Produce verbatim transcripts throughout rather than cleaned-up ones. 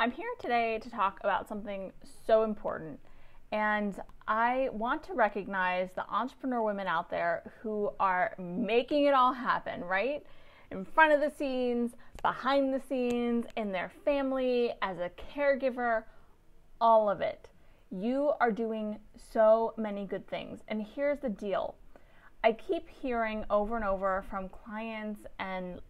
I'm here today to talk about something so important, and I want to recognize the entrepreneur women out there who are making it all happen, right? In front of the scenes, behind the scenes, in their family, as a caregiver, all of it. You are doing so many good things, and here's the deal. I keep hearing over and over from clients and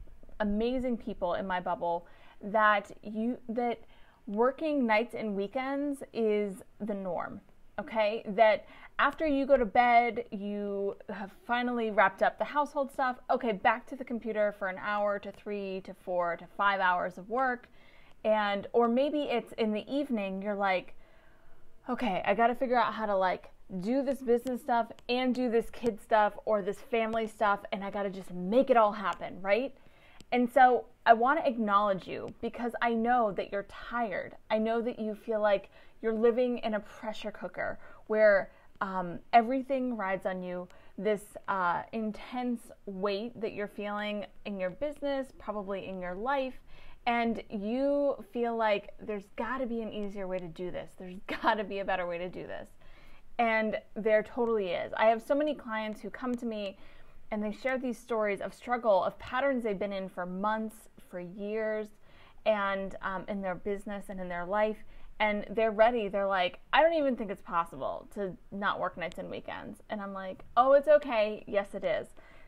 amazing people in my bubble that you that working nights and weekends is the norm, okay? That after you go to bed, you have finally wrapped up the household stuff, okay, back to the computer for an hour to three to four to five hours of work, and or maybe it's in the evening, you're like, okay, I gotta figure out how to like do this business stuff and do this kid stuff or this family stuff, and I gotta just make it all happen, right? And so I want to acknowledge you because I know that you're tired. I know that you feel like you're living in a pressure cooker where um, everything rides on you. This uh, intense weight that you're feeling in your business, probably in your life, and you feel like there's got to be an easier way to do this. There's got to be a better way to do this. And there totally is. I have so many clients who come to me and they share these stories of struggle, of patterns they've been in for months, for years, and um, in their business and in their life. And they're ready. They're like, I don't even think it's possible to not work nights and weekends. And I'm like, oh, it's okay. Yes, it is.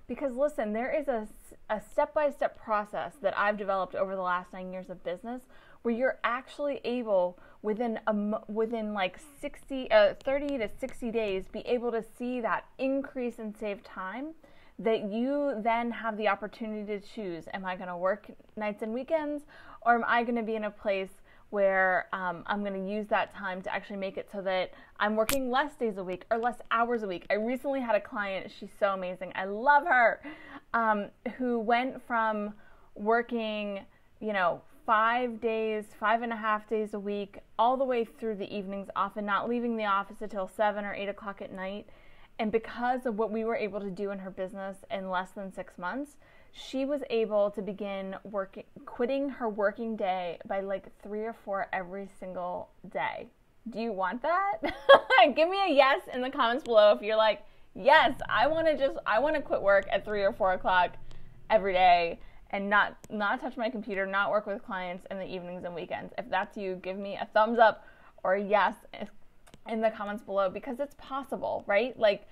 Because listen, there is a, a step-by-step process that I've developed over the last nine years of business where you're actually able within a, within like sixty, uh, thirty to sixty days be able to see that increase in saved time that you then have the opportunity to choose. Am I gonna work nights and weekends, or am I gonna be in a place where um, I'm gonna use that time to actually make it so that I'm working less days a week or less hours a week? I recently had a client, she's so amazing, I love her, um, who went from working, you know, five days, five and a half days a week, all the way through the evenings, often not leaving the office until seven or eight o'clock at night. And because of what we were able to do in her business in less than six months, she was able to begin working, quitting her working day by like three or four every single day. Do you want that? Give me a yes in the comments below if you're like, yes, I want to just, I want to quit work at three or four o'clock every day and not, not touch my computer, not work with clients in the evenings and weekends. If that's you, give me a thumbs up or a yes in the comments below, because it's possible, right? Like,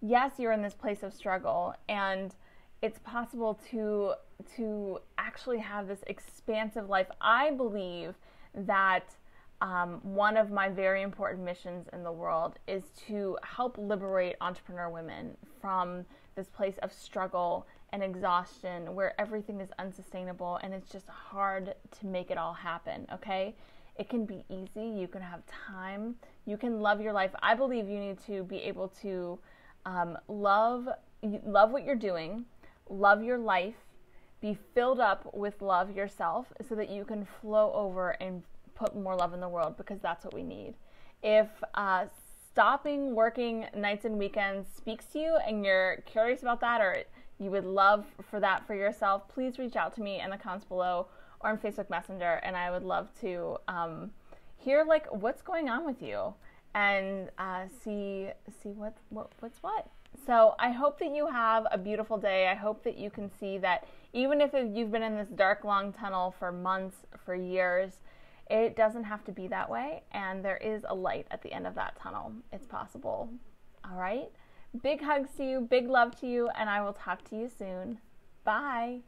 yes, you're in this place of struggle, and it's possible to to actually have this expansive life. I believe that um, one of my very important missions in the world is to help liberate entrepreneur women from this place of struggle and exhaustion where everything is unsustainable and it's just hard to make it all happen, okay? It can be easy. You can have time. You can love your life. I believe you need to be able to um, love love what you're doing, love your life, be filled up with love yourself so that you can flow over and put more love in the world, because that's what we need. If uh, stopping working nights and weekends speaks to you and you're curious about that, or you would love for that for yourself, please reach out to me in the comments below or on Facebook Messenger, and I would love to um, hear like what's going on with you and uh, see see what, what what's what. So I hope that you have a beautiful day. I hope that you can see that even if you've been in this dark, long tunnel for months, for years, it doesn't have to be that way, and there is a light at the end of that tunnel. It's possible. All right? Big hugs to you, big love to you, and I will talk to you soon. Bye.